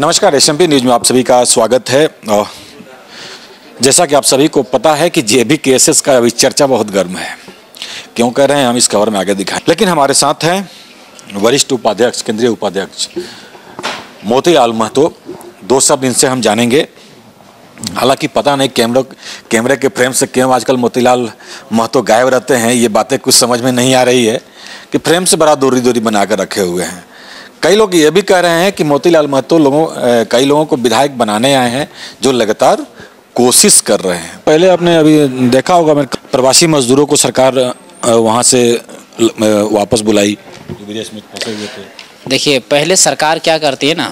नमस्कार, SMP news में आप सभी का स्वागत है। जैसा कि आप सभी को पता है कि जेबीकेएसएस का अभी चर्चा बहुत गर्म है, क्यों कह रहे हैं हम इस खबर में आगे दिखाएं। लेकिन हमारे साथ हैं वरिष्ठ उपाध्यक्ष, केंद्रीय उपाध्यक्ष मोतीलाल महतो। दो शब्द इनसे हम जानेंगे। हालांकि पता नहीं कैमरे के फ्रेम से क्यों आजकल मोतीलाल महतो गायब रहते हैं, ये बातें कुछ समझ में नहीं आ रही है कि फ्रेम से बड़ा दूरी बनाकर रखे हुए हैं। कई लोग ये भी कह रहे हैं कि मोतीलाल महतो कई लोगों को विधायक बनाने आए हैं, जो लगातार कोशिश कर रहे हैं। पहले आपने अभी देखा होगा, मैंने प्रवासी मजदूरों को सरकार वहाँ से वापस बुलाई जो विदेश में फंसे हुए थे। देखिए, पहले सरकार क्या करती है ना,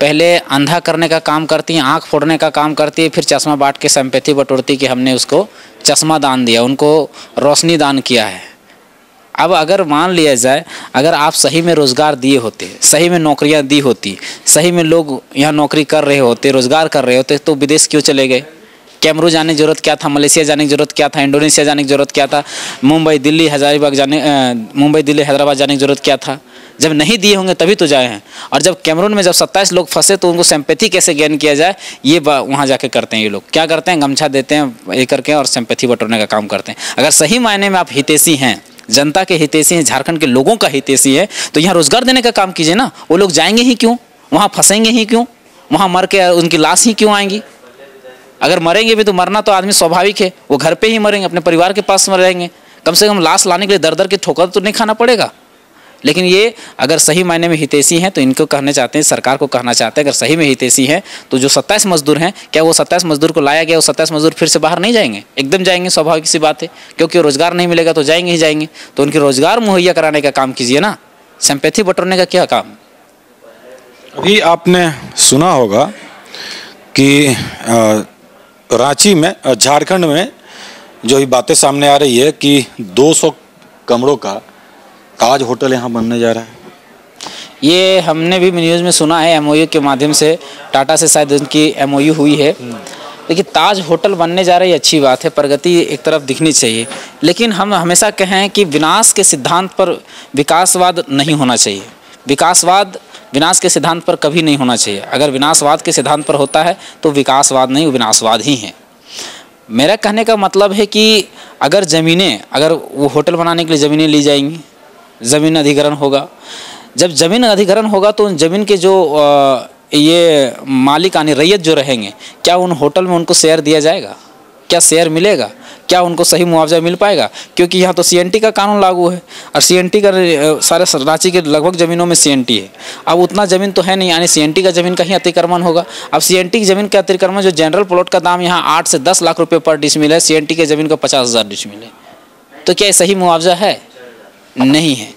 पहले अंधा करने का काम करती है, आँख फोड़ने का काम करती है, फिर चश्मा बांट के संपत्ति बटोरती कि हमने उसको चश्मा दान दिया, उनको रोशनी दान किया है। अब अगर मान लिया जाए, अगर आप सही में रोज़गार दिए होते, सही में नौकरियां दी होती, सही में लोग यहाँ नौकरी कर रहे होते, रोज़गार कर रहे होते, तो विदेश क्यों चले गए? कैमरू जाने की ज़रूरत क्या था, मलेशिया जाने की ज़रूरत क्या था, इंडोनेशिया जाने की ज़रूरत क्या था, मुंबई दिल्ली हैदराबाद जाने की ज़रूरत क्या था? जब नहीं दिए होंगे तभी तो जाए हैं। और जब कैमरून में जब 27 लोग फंसे तो उनको सिंपैथी कैसे गेन किया जाए, ये वहाँ जाके करते हैं। ये लोग क्या करते हैं, गमछा देते हैं ये करके और सिंपैथी बटोरने का काम करते हैं। अगर सही मायने में आप हितैषी हैं, जनता के हितैषी हैं, झारखंड के लोगों का हितैषी है, तो यहाँ रोजगार देने का काम कीजिए ना। वो लोग जाएंगे ही क्यों, वहाँ फंसेंगे ही क्यों, वहाँ मर के उनकी लाश ही क्यों आएंगी? अगर मरेंगे भी तो मरना तो आदमी स्वाभाविक है, वो घर पे ही मरेंगे, अपने परिवार के पास मरेंगे। कम से कम लाश लाने के लिए दर दर के ठोकर तो नहीं खाना पड़ेगा। लेकिन ये अगर सही मायने में हितैषी हैं तो इनको कहना चाहते हैं, सरकार को कहना चाहते हैं, अगर सही में हितैषी हैं तो जो 27 मजदूर हैं, क्या वो 27 मजदूर को लाया गया, वो 27 मजदूर फिर से बाहर नहीं जाएंगे? एकदम जाएंगे, स्वाभाविक सी बात है, क्योंकि रोज़गार नहीं मिलेगा तो जाएंगे ही जाएंगे। तो उनके रोज़गार मुहैया कराने का काम कीजिए ना, सिंपैथी बटोरने का क्या काम? अभी आपने सुना होगा कि रांची में, झारखंड में जो ये बातें सामने आ रही है कि 200 कमरों का ताज होटल यहाँ बनने जा रहा है। ये हमने भी न्यूज़ में सुना है, एमओयू के माध्यम से टाटा से शायद उनकी एमओयू हुई है। देखिए, ताज होटल बनने जा रही है, अच्छी बात है, प्रगति एक तरफ दिखनी चाहिए। लेकिन हम हमेशा कहें कि विनाश के सिद्धांत पर विकासवाद नहीं होना चाहिए, विकासवाद विनाश के सिद्धांत पर कभी नहीं होना चाहिए। अगर विनाशवाद के सिद्धांत पर होता है तो विकासवाद नहीं, विनाशवाद ही है। मेरा कहने का मतलब है कि अगर ज़मीनें, अगर वो होटल बनाने के लिए ज़मीनें ली जाएंगी, ज़मीन अधिग्रहण होगा। जब ज़मीन अधिग्रहण होगा तो उन ज़मीन के जो ये मालिक आने रैयत जो रहेंगे, क्या उन होटल में उनको शेयर दिया जाएगा? क्या शेयर मिलेगा? क्या उनको सही मुआवजा मिल पाएगा? क्योंकि यहाँ तो CNT का कानून लागू है और CNT का सारे रांची के लगभग ज़मीनों में CNT है। अब उतना ज़मीन तो है नहीं, यानी CNT का ज़मीन का ही अतिक्रमण होगा। अब CNT की ज़मीन का अतिक्रमण, जो जनरल प्लॉट का दाम यहाँ 8 से 10 लाख रुपये पर डिसमिल है, CNT के ज़मीन का 50,000 डिसमिल है, तो क्या सही मुआवजा है? नहीं है।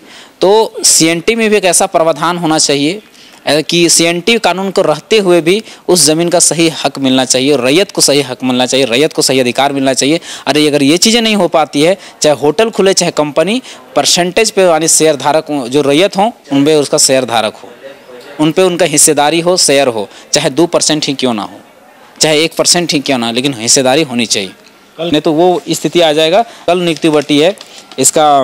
तो CNT में भी एक ऐसा प्रावधान होना चाहिए कि CNT कानून को रहते हुए भी उस ज़मीन का सही हक मिलना चाहिए, रैयत को सही हक मिलना चाहिए, रैयत को सही अधिकार मिलना चाहिए। अरे अगर ये चीज़ें नहीं हो पाती है, चाहे होटल खुले चाहे कंपनी, परसेंटेज पे यानी शेयर धारक जो रैयत हों उन पर उसका शेयर धारक हो, उन पर उनका हिस्सेदारी हो, शेयर हो, चाहे 2% ही क्यों ना हो, चाहे 1% ही क्यों ना, लेकिन हिस्सेदारी होनी चाहिए। नहीं तो वो स्थिति आ जाएगा। कल नियुक्ति बटी है इसका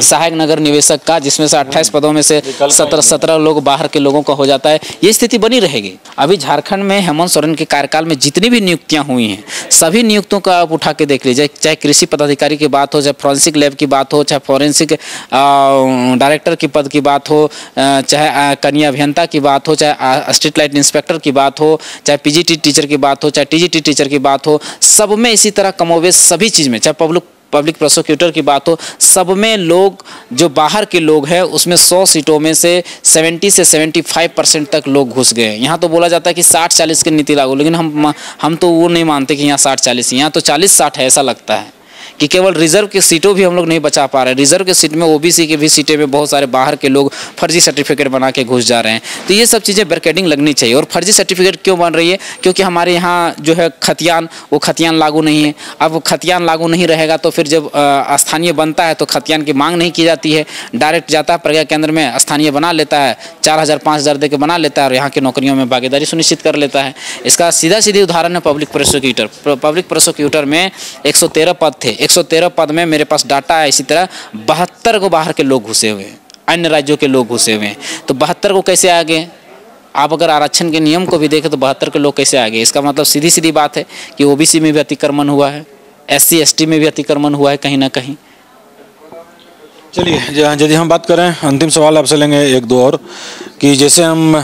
सहायक नगर निवेशक का, जिसमें से 28 पदों में से 17 लोग बाहर के लोगों का हो जाता है। ये स्थिति बनी रहेगी। अभी झारखंड में हेमंत सोरेन के कार्यकाल में जितनी भी नियुक्तियां हुई हैं, सभी नियुक्तियों का आप उठा के देख लीजिए, चाहे कृषि पदाधिकारी की बात हो, चाहे फॉरेंसिक लैब की बात हो, चाहे फॉरेंसिक डायरेक्टर के पद की बात हो, चाहे कन्या अभियंता की बात हो, चाहे स्ट्रीट लाइट इंस्पेक्टर की बात हो, चाहे PGT टीचर की बात हो, चाहे TGT टीचर की बात हो, सब में इसी तरह कमोवेश सभी चीज़ में, चाहे पब्लिक प्रोसिक्यूटर की बात हो, सब में लोग जो बाहर के लोग हैं उसमें 100 सीटों में से 70 से 75% तक लोग घुस गए। यहाँ तो बोला जाता है कि 60-40 की नीति लागू, लेकिन हम तो वो नहीं मानते कि यहाँ 60-40 है, यहाँ तो 40-60 है। ऐसा लगता है कि केवल रिजर्व की सीटों भी हम लोग नहीं बचा पा रहे। रिजर्व की सीट में OBC की भी सीटें में बहुत सारे बाहर के लोग फर्जी सर्टिफिकेट बना के घुस जा रहे हैं। तो ये सब चीज़ें ब्रैकेटिंग लगनी चाहिए। और फर्जी सर्टिफिकेट क्यों बन रही है? क्योंकि हमारे यहाँ जो है खतियान, वो खतियान लागू नहीं है। अब खतियान लागू नहीं रहेगा तो फिर जब स्थानीय बनता है तो खतियान की मांग नहीं की जाती है, डायरेक्ट जाता है प्रज्ञा केंद्र में, स्थानीय बना लेता है, 4,000-5,000 दे के बना लेता है और यहाँ की नौकरियों में भागीदारी सुनिश्चित कर लेता है। इसका सीधा सीधी उदाहरण है पब्लिक प्रोसिक्यूटर। पब्लिक प्रोसिक्यूटर में 113 पद थे, 113 पद में मेरे पास डाटा है, इसी तरह 72 को बाहर के लोग घुसे हुए हैं, अन्य राज्यों के लोग घुसे हुए हैं। तो 72 को कैसे आ गए? आप अगर आरक्षण के नियम को भी देखें तो 72 के लोग कैसे आ गए। इसका मतलब सीधी सीधी बात है कि ओबीसी में भी अतिक्रमण हुआ है, SC ST में भी अतिक्रमण हुआ है कहीं ना कहीं। चलिए यदि हम बात करें, अंतिम सवाल आपसे लेंगे एक दो और, कि जैसे हम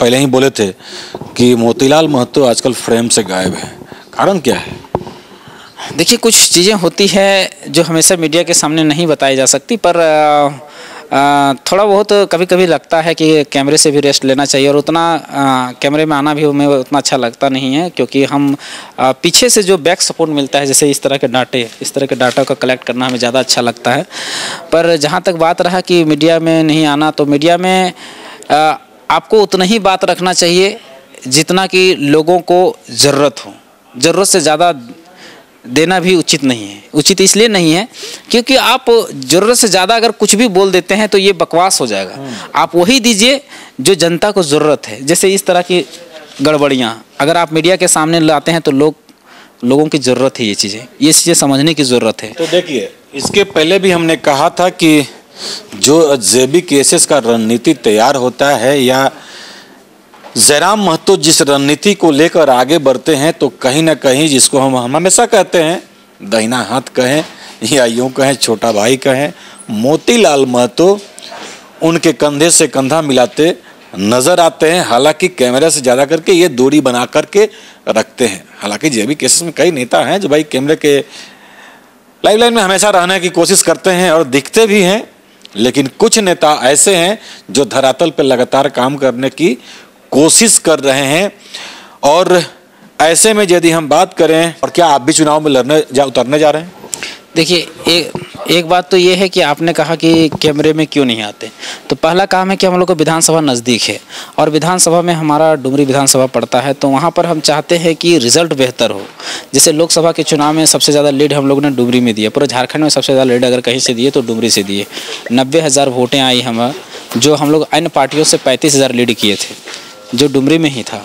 पहले ही बोले थे कि मोतीलाल महतो आजकल फ्रेम से गायब है, कारण क्या है? देखिए कुछ चीज़ें होती है जो हमेशा मीडिया के सामने नहीं बताई जा सकती, पर थोड़ा बहुत कभी कभी लगता है कि कैमरे से भी रेस्ट लेना चाहिए, और उतना कैमरे में आना भी हमें उतना अच्छा लगता नहीं है, क्योंकि हम पीछे से जो बैक सपोर्ट मिलता है, जैसे इस तरह के डाटा का कलेक्ट करना हमें ज़्यादा अच्छा लगता है। पर जहाँ तक बात रहा कि मीडिया में नहीं आना, तो मीडिया में आपको उतना ही बात रखना चाहिए जितना कि लोगों को ज़रूरत हो, ज़रूरत से ज़्यादा देना भी उचित नहीं है। उचित इसलिए नहीं है क्योंकि आप ज़रूरत से ज़्यादा अगर कुछ भी बोल देते हैं तो ये बकवास हो जाएगा। आप वही दीजिए जो जनता को ज़रूरत है, जैसे इस तरह की गड़बड़ियाँ अगर आप मीडिया के सामने लाते हैं तो लोगों की ज़रूरत है, ये चीज़ें समझने की ज़रूरत है। तो देखिए इसके पहले भी हमने कहा था कि जो JBKSS का रणनीति तैयार होता है या जयराम महतो जिस रणनीति को लेकर आगे बढ़ते हैं, तो कहीं ना कहीं जिसको हम हमेशा कहते हैं दाहिना हाथ कहें या यूँ कहें छोटा भाई कहें, मोतीलाल महतो उनके कंधे से कंधा मिलाते नज़र आते हैं। हालांकि कैमरे से ज़्यादा करके ये दूरी बना करके रखते हैं। हालांकि JBKSS में कई नेता हैं जो भाई कैमरे के लाइफ लाइन में हमेशा रहने की कोशिश करते हैं और दिखते भी हैं, लेकिन कुछ नेता ऐसे हैं जो धरातल पर लगातार काम करने की कोशिश कर रहे हैं। और ऐसे में यदि हम बात करें, और क्या आप भी चुनाव में उतरने जा रहे हैं? देखिए एक बात तो ये है कि आपने कहा कि कैमरे में क्यों नहीं आते, तो पहला काम है कि हम लोग को विधानसभा नज़दीक है और विधानसभा में हमारा डुमरी विधानसभा पड़ता है, तो वहाँ पर हम चाहते हैं कि रिजल्ट बेहतर हो। जैसे लोकसभा के चुनाव में सबसे ज़्यादा लीड हम लोगों ने डुमरी में दिया, पूरे झारखंड में सबसे ज़्यादा लीड अगर कहीं से दिए तो डुमरी से दिए। 90,000 वोटें आई हमें, जो हम लोग अन्य पार्टियों से 35,000 लीड किए थे, जो डुमरी में ही था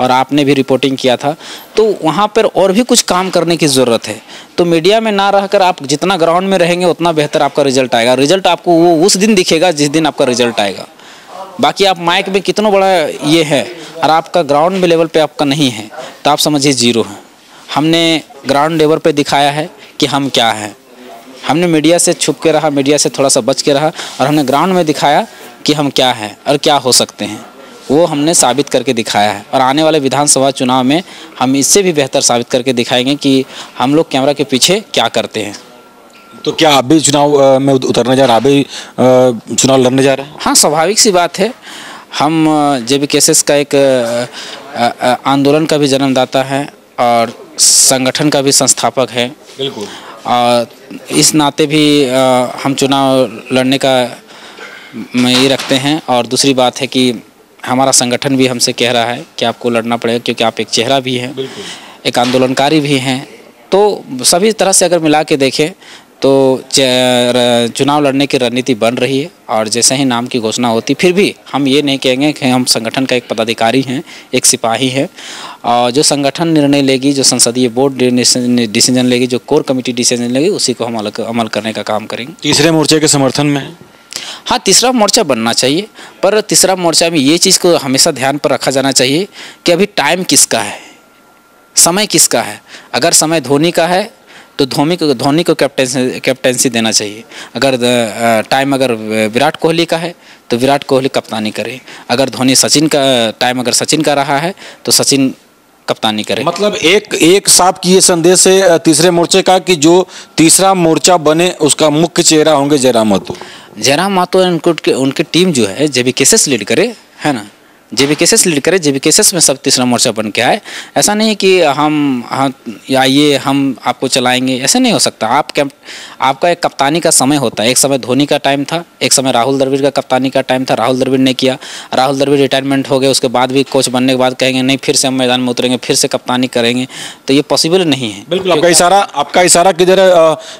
और आपने भी रिपोर्टिंग किया था। तो वहाँ पर और भी कुछ काम करने की ज़रूरत है। तो मीडिया में ना रहकर आप जितना ग्राउंड में रहेंगे उतना बेहतर आपका रिजल्ट आएगा। रिजल्ट आपको वो उस दिन दिखेगा जिस दिन आपका रिजल्ट आएगा। बाकी आप माइक में कितना बड़ा ये है और आपका ग्राउंड में लेवल पे आपका नहीं है तो आप समझिए जीरो है। हमने ग्राउंड लेवल पर दिखाया है कि हम क्या हैं। हमने मीडिया से छुप के रहा, मीडिया से थोड़ा सा बच के रहा और हमने ग्राउंड में दिखाया कि हम क्या हैं और क्या हो सकते हैं, वो हमने साबित करके दिखाया है। और आने वाले विधानसभा चुनाव में हम इससे भी बेहतर साबित करके दिखाएंगे कि हम लोग कैमरा के पीछे क्या करते हैं। तो क्या आप भी चुनाव में उतरने जा रहे हैं, आप भी चुनाव लड़ने जा रहे हैं? हाँ, स्वाभाविक सी बात है। हम JBKSS का एक आंदोलन का भी जन्मदाता है और संगठन का भी संस्थापक है, बिल्कुल, और इस नाते भी हम चुनाव लड़ने का ये रखते हैं। और दूसरी बात है कि हमारा संगठन भी हमसे कह रहा है कि आपको लड़ना पड़ेगा क्योंकि आप एक चेहरा भी हैं, एक आंदोलनकारी भी हैं। तो सभी तरह से अगर मिला के देखें तो चुनाव लड़ने की रणनीति बन रही है। और जैसे ही नाम की घोषणा होती, फिर भी हम ये नहीं कहेंगे कि हम संगठन का एक पदाधिकारी हैं, एक सिपाही हैं। और जो संगठन निर्णय लेगी, जो संसदीय बोर्ड डिसीजन लेगी, जो कोर कमेटी डिसीजन लेगी, उसी को हम अमल करने का काम करेंगे। तीसरे मोर्चे के समर्थन में? हाँ, तीसरा मोर्चा बनना चाहिए, पर तीसरा मोर्चा में ये चीज़ को हमेशा ध्यान पर रखा जाना चाहिए कि अभी टाइम किसका है, समय किसका है। अगर समय धोनी का है तो धोनी को कैप्टेंसी देना चाहिए। अगर टाइम अगर विराट कोहली का है तो विराट कोहली कप्तानी करे। अगर धोनी सचिन का टाइम अगर सचिन का रहा है तो सचिन कप्तानी करें। मतलब एक साफ की ये संदेश है तीसरे मोर्चे का कि जो तीसरा मोर्चा बने उसका मुख्य चेहरा होंगे जयराम महतो। उनकी टीम जो है JBKSS लीड करे, है ना, JBKSS लीड करे। JBKSS में सब तीसरा मोर्चा बन के आए। ऐसा नहीं कि हम आपको चलाएंगे, ऐसा नहीं हो सकता। आपका एक कप्तानी का समय होता है। एक समय धोनी का टाइम था, एक समय राहुल द्रविड़ का कप्तानी का टाइम था, राहुल द्रविड़ ने किया। राहुल द्रविड़ रिटायरमेंट हो गए, उसके बाद भी कोच बनने के बाद कहेंगे नहीं फिर से हम मैदान में उतरेंगे, फिर से कप्तानी करेंगे, तो ये पॉसिबल नहीं है। बिल्कुल, आपका इशारा किधर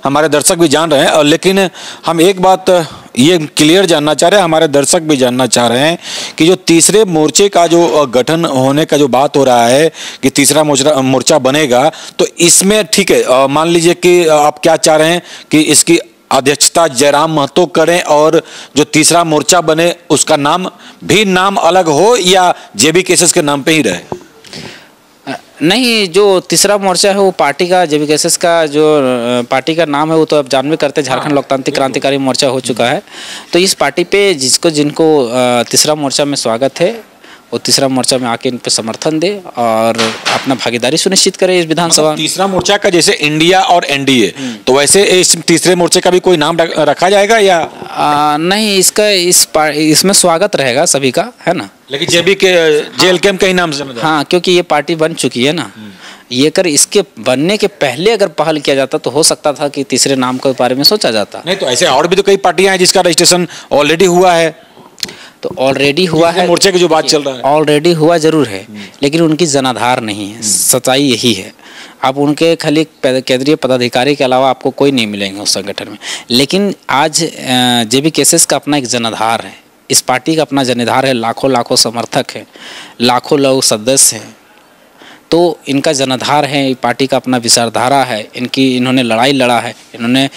हमारे दर्शक भी जान रहे हैं, लेकिन हम एक बात ये क्लियर जानना चाह रहे हैं, हमारे दर्शक भी जानना चाह रहे हैं कि जो तीसरे मोर्चे का जो गठन होने का जो बात हो रहा है कि तीसरा मोर्चा बनेगा, तो इसमें ठीक है, मान लीजिए कि आप क्या चाह रहे हैं कि इसकी अध्यक्षता जयराम महतो करें और जो तीसरा मोर्चा बने उसका नाम भी नाम अलग हो या जेबीकेएसएस के नाम पे ही रहे? नहीं, जो तीसरा मोर्चा है वो पार्टी का, जेबीकेएसएस का जो पार्टी का नाम है वो तो आप जानवे करते हैं, झारखंड लोकतांत्रिक क्रांतिकारी मोर्चा हो चुका है। तो इस पार्टी पे जिनको तीसरा मोर्चा में स्वागत है वो तीसरा मोर्चा में आके इन पर समर्थन दे और अपना भागीदारी सुनिश्चित करे इस विधानसभा। तीसरा मोर्चा का जैसे इंडिया और एनडीए, तो वैसे इस तीसरे मोर्चे का भी कोई नाम रखा जाएगा या नहीं? इसका इसमें स्वागत रहेगा सभी का, है ना, लेकिन जेएलकेएम का ही नाम समझ। हाँ, क्योंकि ये पार्टी बन चुकी है ना, ये कर इसके बनने के पहले अगर पहल किया जाता तो हो सकता था कि तीसरे नाम के बारे में सोचा जाता। नहीं तो ऐसे और भी तो कई पार्टियां हैं जिसका रजिस्ट्रेशन ऑलरेडी हुआ है। तो ऑलरेडी हुआ है मोर्चे की जो बात चल रहा है, ऑलरेडी हुआ जरूर है, लेकिन उनकी जनाधार नहीं है, सच्चाई यही है। आप उनके खाली केंद्रीय पदाधिकारी के अलावा आपको कोई नहीं मिलेंगे उस संगठन में, लेकिन आज जेबीकेएसएस का अपना एक जनाधार है, इस पार्टी का अपना जनाधार है, लाखों लाखों समर्थक हैं, लाखों लोग सदस्य हैं, तो इनका जनाधार है, पार्टी का अपना विचारधारा है, इन्होंने लड़ाई लड़ा है, इन्होंने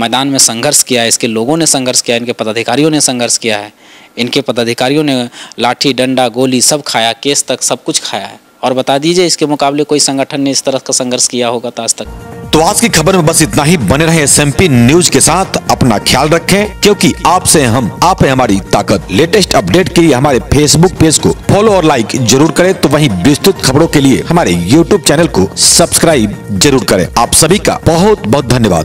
मैदान में संघर्ष किया है, इसके लोगों ने संघर्ष किया है, इनके पदाधिकारियों ने संघर्ष किया है, इनके पदाधिकारियों ने लाठी डंडा गोली सब खाया, केस तक सब कुछ खाया है। और बता दीजिए इसके मुकाबले कोई संगठन ने इस तरह का संघर्ष किया होगा तो आज तक। तो आज की खबर में बस इतना ही। बने रहे SMP न्यूज के साथ, अपना ख्याल रखें, क्योंकि आपसे हम, आप है हमारी ताकत। लेटेस्ट अपडेट के लिए हमारे फेसबुक पेज को फॉलो और लाइक जरूर करें, तो वहीं विस्तृत खबरों के लिए हमारे YouTube चैनल को सब्सक्राइब जरूर करें। आप सभी का बहुत बहुत धन्यवाद।